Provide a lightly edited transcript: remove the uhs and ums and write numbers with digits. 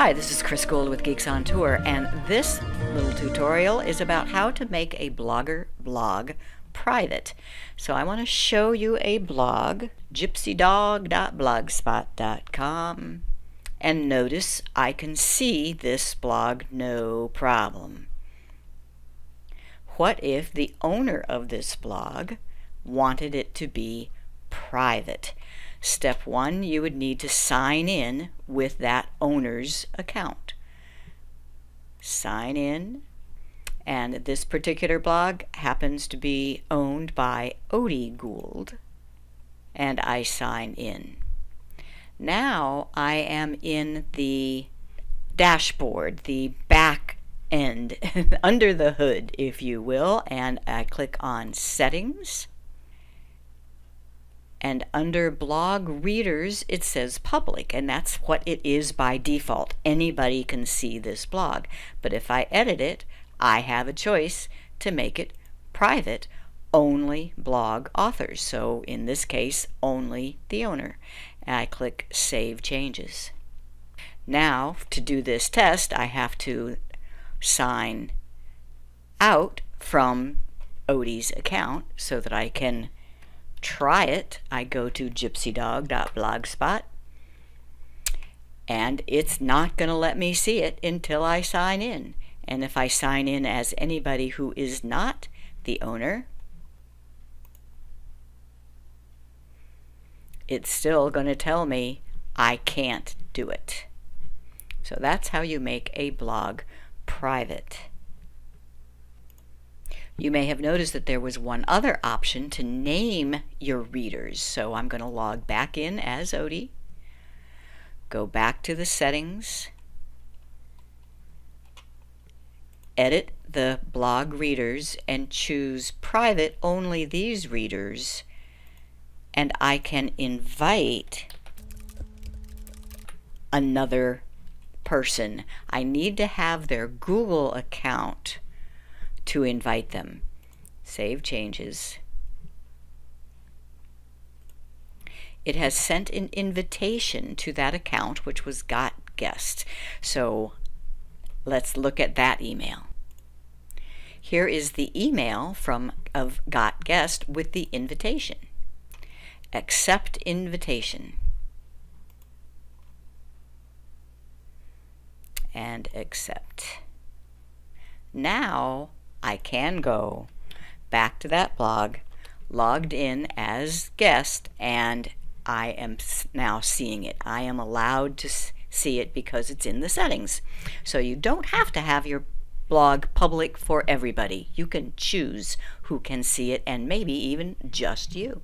Hi, this is Chris Gould with Geeks on Tour, and this little tutorial is about how to make a Blogger blog private. So I want to show you a blog, gypsydog.blogspot.com, and notice I can see this blog no problem. What if the owner of this blog wanted it to be private? Step one, you would need to sign in with that owner's account. Sign in, and this particular blog happens to be owned by Odie Gould, and I sign in. Now I am in the dashboard, the back end, under the hood, if you will, and I click on Settings. And under Blog Readers, it says Public, and that's what it is by default. Anybody can see this blog. But if I edit it, I have a choice to make it private, only blog authors. So in this case, only the owner. And I click Save Changes. Now, to do this test, I have to sign out from Odie's account so that I can try it. I go to gypsydog.blogspot, and it's not going to let me see it until I sign in. And if I sign in as anybody who is not the owner, it's still going to tell me I can't do it. So that's how you make a blog private. You may have noticed that there was one other option to name your readers. So I'm going to log back in as Odie, go back to the settings, edit the blog readers, and choose private only these readers, and I can invite another person. I need to have their Google account to invite them. Save Changes. It has sent an invitation to that account, which was Got Guest. So let's look at that email. Here is the email of Got Guest with the invitation. Accept invitation. And accept. Now I can go back to that blog, logged in as guest, and I am now seeing it. I am allowed to see it because it's in the settings. So you don't have to have your blog public for everybody. You can choose who can see it, and maybe even just you.